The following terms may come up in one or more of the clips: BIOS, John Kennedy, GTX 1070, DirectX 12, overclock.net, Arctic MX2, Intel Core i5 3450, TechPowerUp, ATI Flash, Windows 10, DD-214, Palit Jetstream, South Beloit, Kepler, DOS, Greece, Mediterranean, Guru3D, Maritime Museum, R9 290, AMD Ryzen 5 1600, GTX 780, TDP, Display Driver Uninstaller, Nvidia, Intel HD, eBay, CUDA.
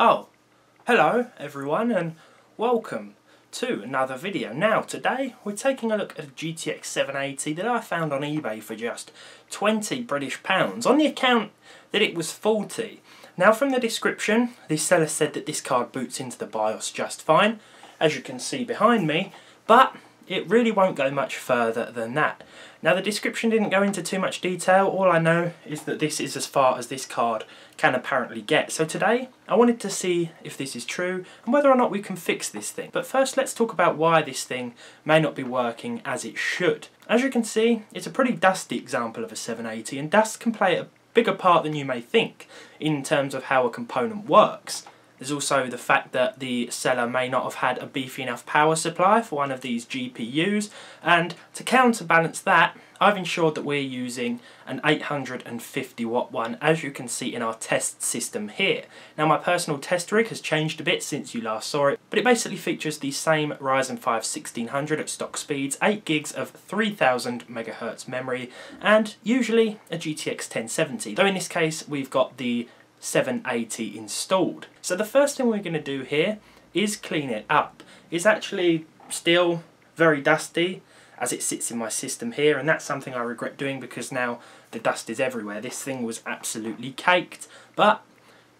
Oh, hello everyone and welcome to another video. Now today we're taking a look at a GTX 780 that I found on eBay for just £20 on the account that it was 40. Now from the description, the seller said that this card boots into the BIOS just fine, as you can see behind me, but it really won't go much further than that. Now the description didn't go into too much detail. All I know is that this is as far as this card can apparently get. So today I wanted to see if this is true and whether or not we can fix this thing. But first let's talk about why this thing may not be working as it should. As you can see, it's a pretty dusty example of a 780, and dust can play a bigger part than you may think in terms of how a component works. There's also the fact that the seller may not have had a beefy enough power supply for one of these GPUs, and to counterbalance that, I've ensured that we're using an 850 watt one, as you can see in our test system here. Now my personal test rig has changed a bit since you last saw it, but it basically features the same Ryzen 5 1600 at stock speeds, 8 gigs of 3000 megahertz memory, and usually a GTX 1070, though in this case we've got the 780 installed. So the first thing we're going to do here is clean it up. It's actually still very dusty as it sits in my system here, and that's something I regret doing because now the dust is everywhere. This thing was absolutely caked, but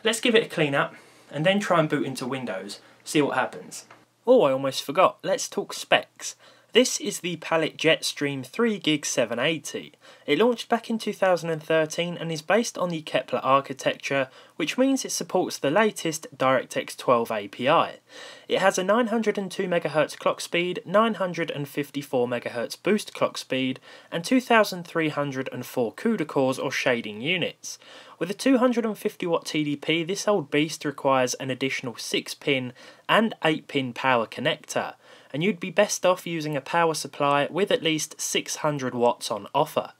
let's give it a clean up and then try and boot into Windows, see what happens. Oh, I almost forgot, let's talk specs. This is the Palit Jetstream 3GB 780. It launched back in 2013 and is based on the Kepler architecture, which means it supports the latest DirectX 12 API. It has a 902 MHz clock speed, 954 MHz boost clock speed, and 2304 CUDA cores or shading units. With a 250 watt TDP, this old beast requires an additional 6-pin and 8-pin power connector, and you'd be best off using a power supply with at least 600 watts on offer.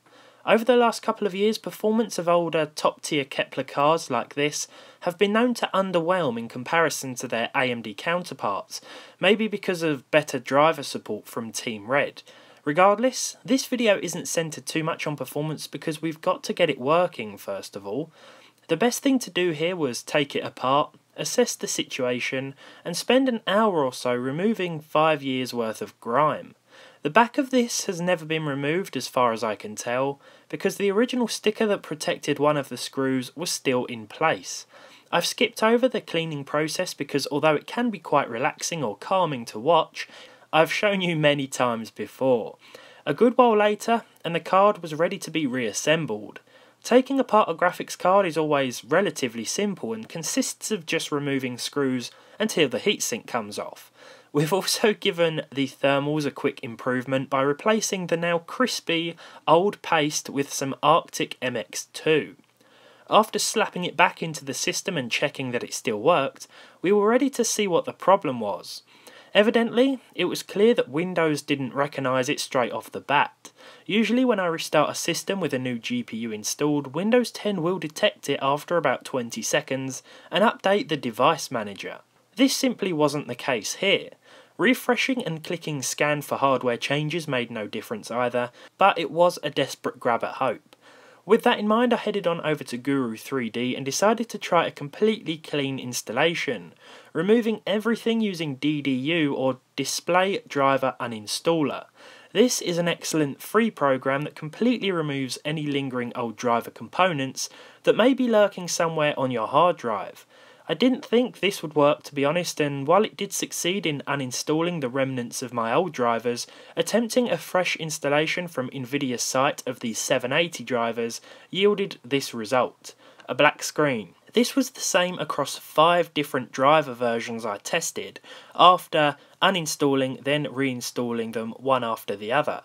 Over the last couple of years, performance of older top-tier Kepler cards like this have been known to underwhelm in comparison to their AMD counterparts, maybe because of better driver support from Team Red. Regardless, this video isn't centered too much on performance because we've got to get it working first of all. The best thing to do here was take it apart, assess the situation, and spend an hour or so removing 5 years worth of grime. The back of this has never been removed as far as I can tell, because the original sticker that protected one of the screws was still in place. I've skipped over the cleaning process because although it can be quite relaxing or calming to watch, I've shown you many times before. A good while later, and the card was ready to be reassembled. Taking apart a graphics card is always relatively simple and consists of just removing screws until the heatsink comes off. We've also given the thermals a quick improvement by replacing the now crispy old paste with some Arctic MX2. After slapping it back into the system and checking that it still worked, we were ready to see what the problem was. Evidently, it was clear that Windows didn't recognise it straight off the bat. Usually when I restart a system with a new GPU installed, Windows 10 will detect it after about 20 seconds and update the device manager. This simply wasn't the case here. Refreshing and clicking scan for hardware changes made no difference either, but it was a desperate grab at hope. With that in mind, I headed on over to Guru3D and decided to try a completely clean installation, removing everything using DDU or Display Driver Uninstaller. This is an excellent free program that completely removes any lingering old driver components that may be lurking somewhere on your hard drive. I didn't think this would work, to be honest, and while it did succeed in uninstalling the remnants of my old drivers, attempting a fresh installation from Nvidia's site of the 780 drivers yielded this result: a black screen. This was the same across 5 different driver versions I tested, after uninstalling then reinstalling them one after the other.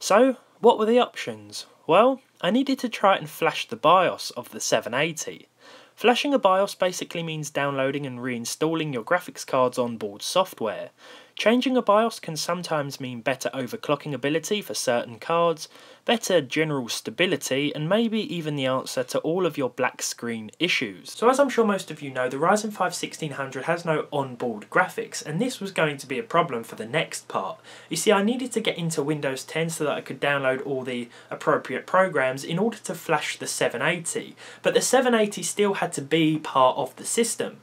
So, what were the options? Well, I needed to try and flash the BIOS of the 780. Flashing a BIOS basically means downloading and reinstalling your graphics card's onboard software. Changing a BIOS can sometimes mean better overclocking ability for certain cards, better general stability, and maybe even the answer to all of your black screen issues. So as I'm sure most of you know, the Ryzen 5 1600 has no onboard graphics, and this was going to be a problem for the next part. You see, I needed to get into Windows 10 so that I could download all the appropriate programs in order to flash the 780, but the 780 still had to be part of the system.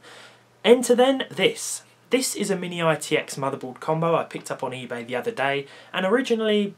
Enter then this. This is a mini ITX motherboard combo I picked up on eBay the other day and originally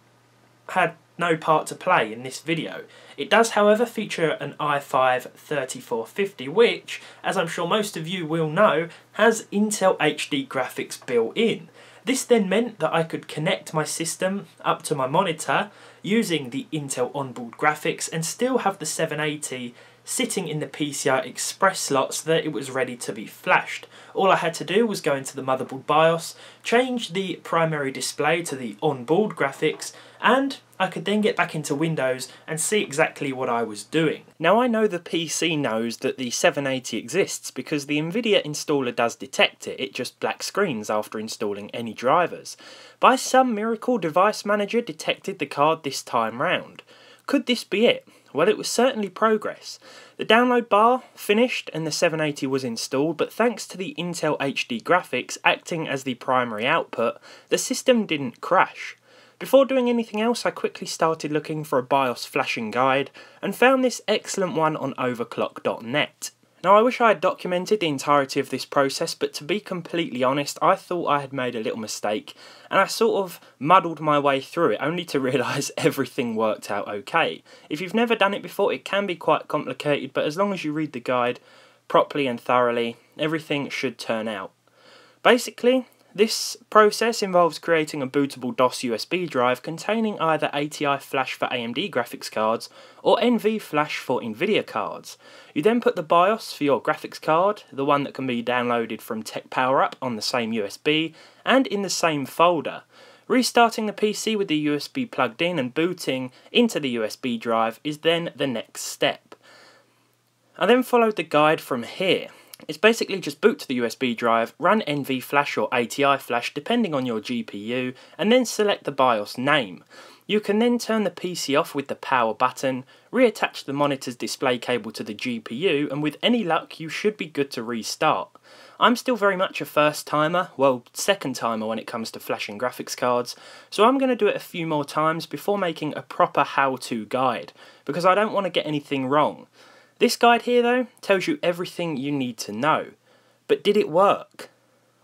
had no part to play in this video. It does however feature an i5 3450 which, as I'm sure most of you will know, has Intel HD graphics built in. This then meant that I could connect my system up to my monitor using the Intel onboard graphics and still have the 780 sitting in the PCI Express slot so that it was ready to be flashed. All I had to do was go into the motherboard BIOS, change the primary display to the onboard graphics, and I could then get back into Windows and see exactly what I was doing. Now I know the PC knows that the 780 exists because the Nvidia installer does detect it, it just black screens after installing any drivers. By some miracle, Device Manager detected the card this time round. Could this be it? Well, it was certainly progress. The download bar finished and the 780 was installed, but thanks to the Intel HD graphics acting as the primary output, the system didn't crash. Before doing anything else, I quickly started looking for a BIOS flashing guide and found this excellent one on overclock.net. Now I wish I had documented the entirety of this process, but to be completely honest, I thought I had made a little mistake and I sort of muddled my way through it only to realise everything worked out okay. If you've never done it before, it can be quite complicated, but as long as you read the guide properly and thoroughly, everything should turn out. Basically, this process involves creating a bootable DOS USB drive containing either ATI Flash for AMD graphics cards or NV Flash for Nvidia cards. You then put the BIOS for your graphics card, the one that can be downloaded from TechPowerUp on the same USB and in the same folder. Restarting the PC with the USB plugged in and booting into the USB drive is then the next step. I then followed the guide from here. It's basically just boot to the USB drive, run NV Flash or ATI Flash depending on your GPU, and then select the BIOS name. You can then turn the PC off with the power button, reattach the monitor's display cable to the GPU, and with any luck you should be good to restart. I'm still very much a first timer, well, second timer when it comes to flashing graphics cards, so I'm going to do it a few more times before making a proper how-to guide, because I don't want to get anything wrong. This guide here though tells you everything you need to know. But did it work?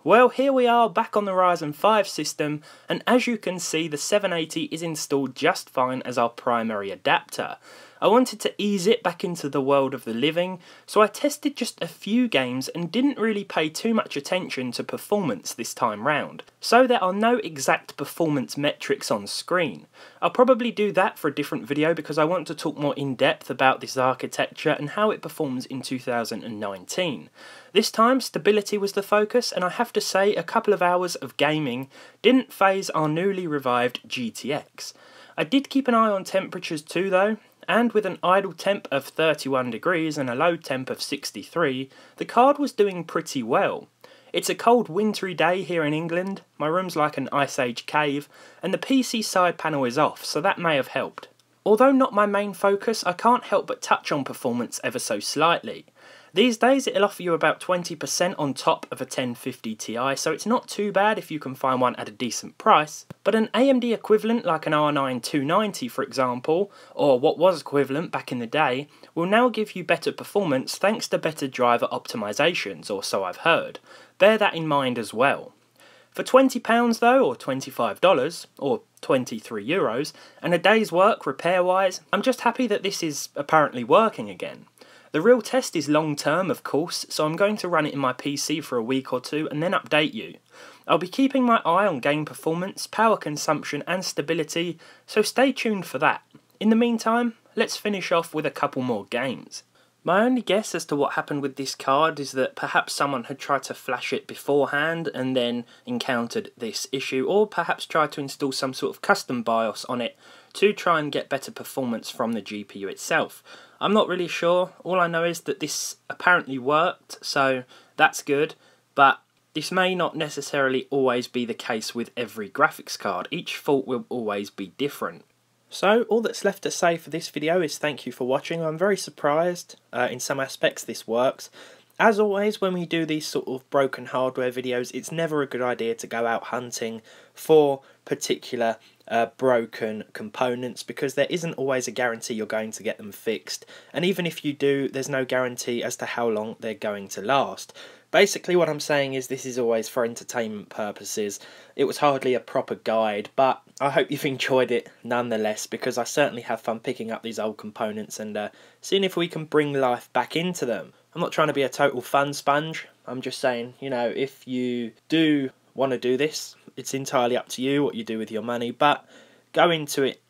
Well, here we are back on the Ryzen 5 system, and as you can see the 780 is installed just fine as our primary adapter. I wanted to ease it back into the world of the living, so I tested just a few games and didn't really pay too much attention to performance this time round, so there are no exact performance metrics on screen. I'll probably do that for a different video because I want to talk more in depth about this architecture and how it performs in 2019. This time stability was the focus, and I have to say a couple of hours of gaming didn't faze our newly revived GTX. I did keep an eye on temperatures too though, and with an idle temp of 31 degrees and a low temp of 63, the card was doing pretty well. It's a cold wintry day here in England, my room's like an ice age cave, and the PC side panel is off, so that may have helped. Although not my main focus, I can't help but touch on performance ever so slightly. These days it'll offer you about 20% on top of a 1050 Ti, so it's not too bad if you can find one at a decent price, but an AMD equivalent like an R9 290 for example, or what was equivalent back in the day, will now give you better performance thanks to better driver optimisations, or so I've heard. Bear that in mind as well. For £20 though, or $25, or €23, and a day's work repair wise, I'm just happy that this is apparently working again. The real test is long term of course, so I'm going to run it in my PC for a week or two and then update you. I'll be keeping my eye on game performance, power consumption and stability, so stay tuned for that. In the meantime, let's finish off with a couple more games. My only guess as to what happened with this card is that perhaps someone had tried to flash it beforehand and then encountered this issue, or perhaps tried to install some sort of custom BIOS on it to try and get better performance from the GPU itself. I'm not really sure, all I know is that this apparently worked, so that's good, but this may not necessarily always be the case with every graphics card, each fault will always be different. So, all that's left to say for this video is thank you for watching. I'm very surprised in some aspects this works. As always, when we do these sort of broken hardware videos, it's never a good idea to go out hunting for particular broken components, because there isn't always a guarantee you're going to get them fixed, and even if you do, there's no guarantee as to how long they're going to last. Basically what I'm saying is this is always for entertainment purposes. It was hardly a proper guide, but I hope you've enjoyed it nonetheless, because I certainly have fun picking up these old components and seeing if we can bring life back into them. I'm not trying to be a total fun sponge, I'm just saying, you know, if you do want to do this, it's entirely up to you what you do with your money, but go into it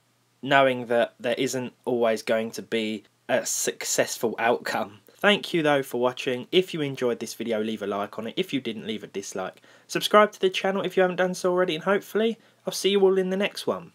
knowing that there isn't always going to be a successful outcome. Thank you though for watching. If you enjoyed this video, leave a like on it. If you didn't, leave a dislike. Subscribe to the channel if you haven't done so already, and hopefully I'll see you all in the next one.